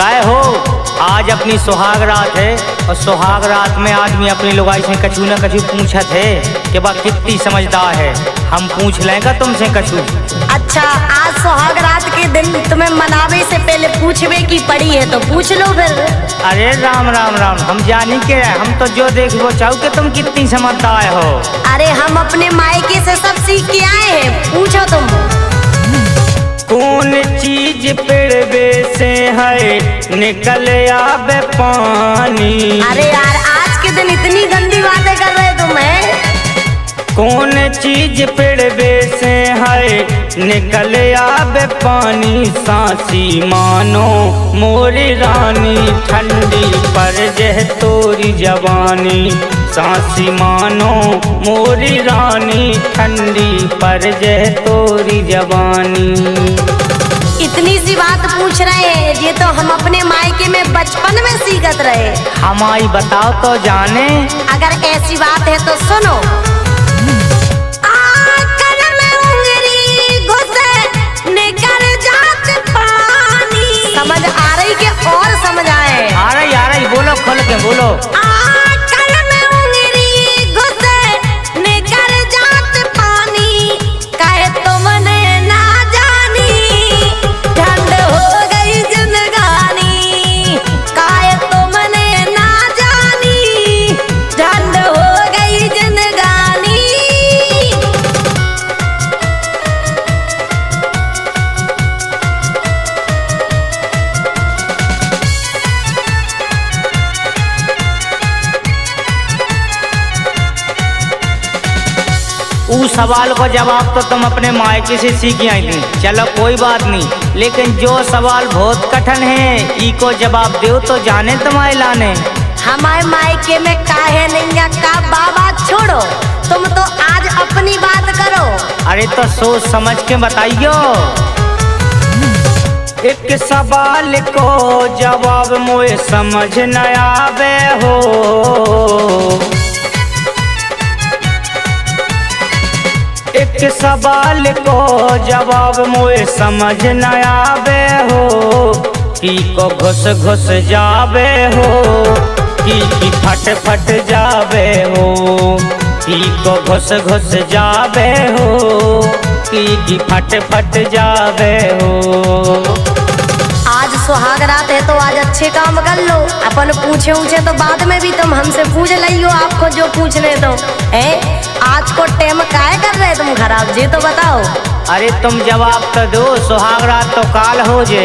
काहे हो, आज अपनी सुहाग रात है और सुहाग रात में आदमी अपनी लुगाई से कछु न कछु पूछत है कि बा कितनी समझदार है, हम पूछ लेंगे तुमसे कछु। अच्छा, आज सुहाग रात के दिन तुम्हें मनावे से पहले पूछवे की पड़ी है तो पूछ लो फिर। अरे राम राम राम, हम जानी के हम तो जो देखो चाहू के तुम कितनी समझदार हो। अरे हम अपने मायके से सब सीख के आए हैं, पूछो तुम। कौन चीज पेड़वे से है निकल आवे पानी। अरे यार, आज के दिन इतनी गंदी बातें कर रहे तुम है। कौन चीज पेड़वे से है निकल आवे पानी, सासी मानो मोरी रानी ठंडी पर जह तोरी जवानी। सासी मानो मोरी रानी ठंडी पर जह तोरी जवानी। इतनी सी बात पूछ रहे हैं, ये तो हम अपने मायके में बचपन में सीखत रहे। हमारी बताओ तो जाने, अगर ऐसी बात है तो सुनो। आंगन में उंगली घुसे निकल जात पानी। समझ आ रही के और समझ आए? आ रही, बोलो खोल के बोलो। उस सवाल का जवाब तो तुम अपने मायके से सीख आई थी, चलो कोई बात नहीं, लेकिन जो सवाल बहुत कठिन है इको जवाब दो तो जाने तुम्हारे लाने। हमारे मायके में काहे नहीं का बाबा, छोड़ो तुम तो आज अपनी बात करो। अरे तो सोच समझ के बताइयो। एक सवाल को जवाब मुझे समझ न आवे हो। एक सवाल को जवाब मुझे समझ न आवे हो, की को घुस घुस जावे हो, की फट फट जावे हो, की को घुस घुस जावे हो, की फट फट जावे हो। आज सुहाग रात है तो आज अच्छे काम कर लो, अपन पूछे उछे तो बाद में भी तुम हमसे पूछ लियो आपको जो पूछने तो है। आज को टेम काहे कर रहे तुम खराब, जी तो बताओ। अरे तुम जवाब तो दो, सुहाग रात तो काल हो जे।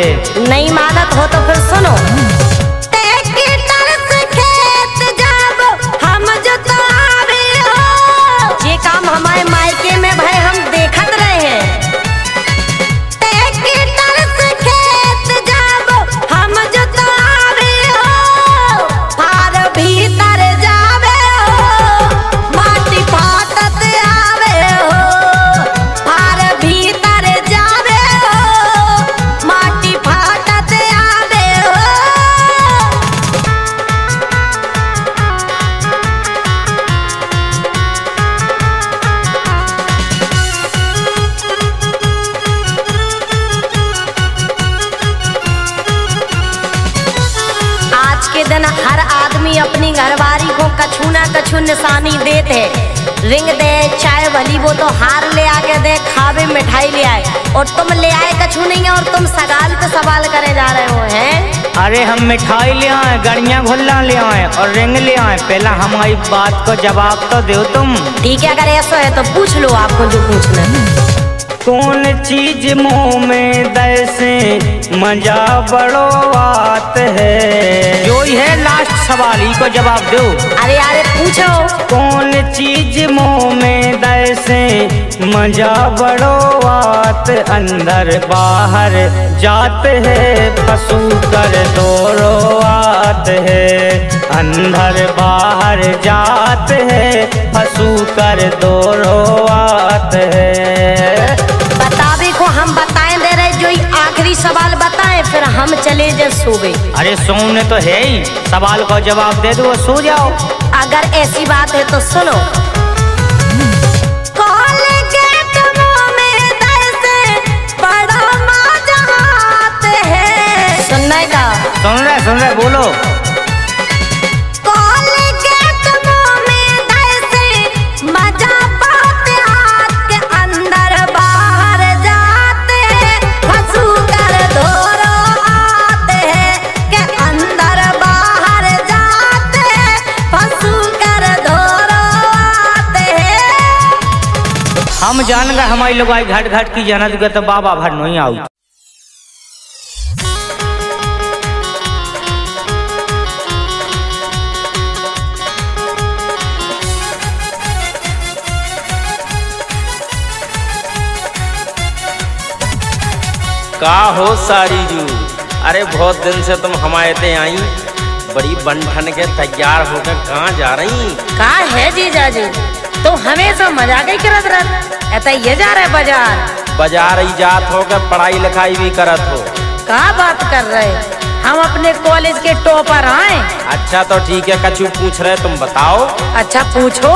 नहीं मानत हो तो फिर सुनो। हम जो तो आवे हो, ये काम हमारे मायके में भाई हम देखत रहे हैं। हम जो तो आवे हो, फार भीतर जावे हो, माटी फार के दिन हर आदमी अपनी घरवारी को कछु ना कछु निशानी देते है। रिंग दे, चाय भली वो तो हार ले आके दे, खावे मिठाई ले आए, और तुम ले आए कछु नहीं है और तुम सगाल पे सवाल करे जा रहे हो हैं। अरे हम मिठाई ले आए, गड़िया घुल्ला ले आए और रिंग ले आए, पहला हमारी बात को जवाब तो दो तुम। ठीक है, अगर ऐसा है तो पूछ लो आपको जो पूछना है। कौन चीज मुँह में दैसे मजा बड़ो बात है। जो ही है लास्ट सवाल, ही को जवाब दो। अरे यार पूछो। कौन चीज मुँह में दैसे मजा बड़ो बात, अंदर बाहर जात है पशु कर दौड़ो आत है। अंदर बाहर जात है पशु कर दौड़ो आत है। बतावे को हम बताएं दे रहे, जो आखिरी सवाल बताएं फिर हम चले जाए सोवे। अरे सोने तो है ही, सवाल का जवाब दे दो सो जाओ। अगर ऐसी बात है तो सुनो। सुनने का सुन रहे बोलो। हम जान गए हमारी लोग आई घाट घाट की जाना चुके तो बाबा भर नहीं आऊ। का हो सारी जू, अरे बहुत दिन से तुम हमारे ते आई, बड़ी बनठन के तैयार होकर कहाँ जा रही? का है जीजा जी, तो हमेशा मजाक ही करत रह। ऐसा ये जा रहे बाजार बाजार ही जात होकर पढ़ाई लिखाई भी करत हो। का बात कर रहे, हम अपने कॉलेज के टॉपर आए। अच्छा तो ठीक है, कछु पूछ रहे तुम बताओ। अच्छा पूछो।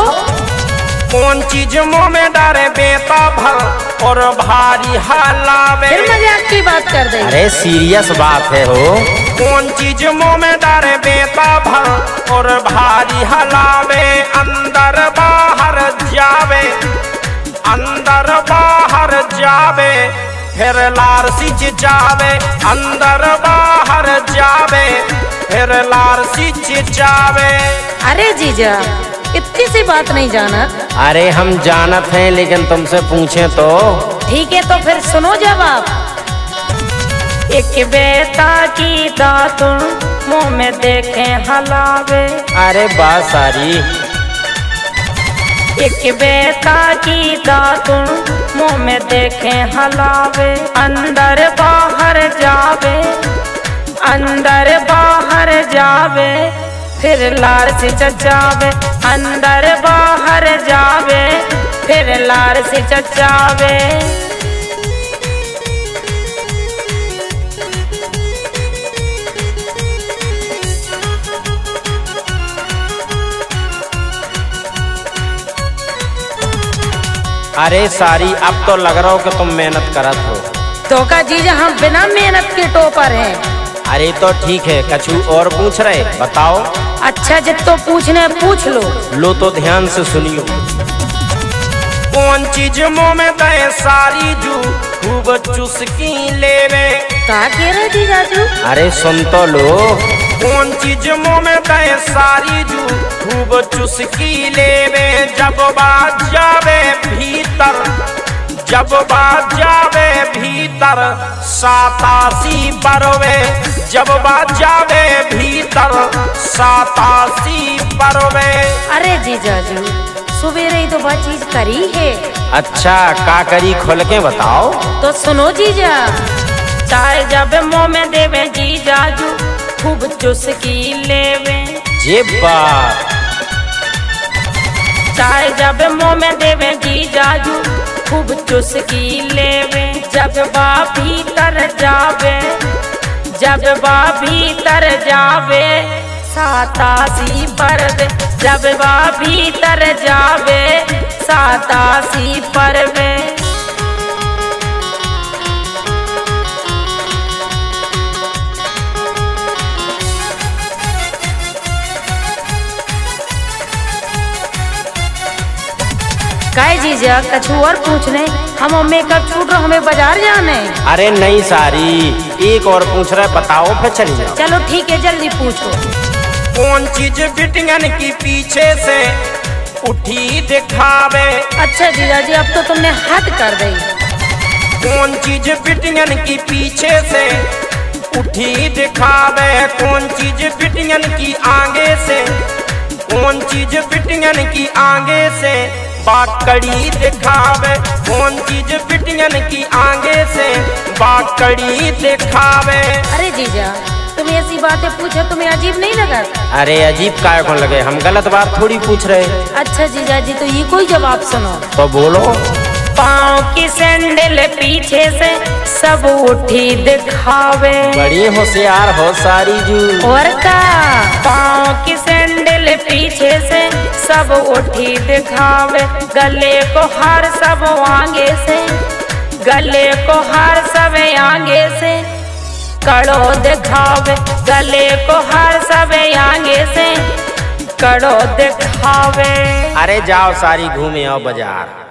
कौन चीज मुँह में डारे बेटा भर और भारी हालावे। फिर मजाक की बात कर दे। अरे सीरियस बात है हो। कौन चीज मुँह में डारे बेटा भर और भारी हलावे, अंदर बाहर जावे, अंदर बाहर जावे, फिर लार सिच जावे। अंदर बाहर जावे फिर लार सिच जावे। अरे जीजा इतनी सी बात नहीं जाना। अरे हम जानत हैं लेकिन तुमसे पूछे तो। ठीक है तो फिर सुनो जवाब। एक बेटा की दातुन मुँह में देखे हलावे। अरे बात सारी। एक बेटा की दातुन मुँह में देखे हलावे, अंदर बाहर जावे, अंदर बाहर जावे, फिर लार सिच जावे। अंदर बाहर जावे फिर लार सिच जावे। अरे सारी अब तो लग रहा हो कि तुम मेहनत करत हो। तो का जीजा हम बिना मेहनत के टॉपर हैं। अरे तो ठीक है, कछु और पूछ रहे बताओ। अच्छा जब तो पूछने पूछ लो। लो तो ध्यान से सुनियो। कौन चीज मुँह में दे सारी जू, खूब चुस्की लेवे। का कह रहे जीजा जू? अरे सुन तो लो। कौन चीज मुँह में दे सारी जू, खूब चुस्की लेवे, जब बात जावे भीतर, जब बात जावे भीतर, सातासी बरवे। जब बात जावे भीतर, सातासी बरवे। अरे जीजा जी सुबेरे ही तो वह चीज करी है। अच्छा का करी खोल के बताओ। तो सुनो जीजा। चाय जब मुँह में देवे जीजा जू, खूब चुस्की लेवे। जे बात। चाय जब मुँह में देवे जीजा जू, खूब चुस्की लेवे, जब बा भीतर जावे, जब बा भीतर जावे, सातासी पर्व। जब बा भीतर जावे सातासी पर्व। काय जीजा कछु और पूछने? हम मेकअप छूट रहा, हमें बाजार जाने। अरे नहीं सारी, एक और पूछ रहा है बताओ फिर चल जाओ। चलो ठीक है जल्दी पूछो। कौन चीज बिटिंगन की पीछे से उठी दिखावे। अच्छा जीजा जी अब तो तुमने हद कर दी। कौन चीज बिटिंगन की पीछे से उठी दिखावे, कौन चीज बिटिंगन की आगे से, कौन चीज बिटिंगन की आगे से बाकड़ी दिखावे। कौन चीज बिटिंगन की आगे से बाकड़ी दिखावे। अरे जीजा तुम ऐसी बातें पूछो तुम्हें अजीब नहीं लगा? अरे अजीब काहे को लगे, हम गलत बात थोड़ी पूछ रहे। अच्छा जीजा जी तो ये कोई जवाब सुनो। तो बोलो। पाँव की सैंडल पीछे से सब उठी दिखावे। बड़ी होशियार हो सारी जू। और का? पाँव की सैंडल पीछे से सब उठी दिखावे, गले को हर सब आगे से, गले को हर सब आगे से, कड़ो दिखावे गले को हर सब आगे से कड़ो दिखावे। अरे जाओ सारी घूमे आओ बाजार।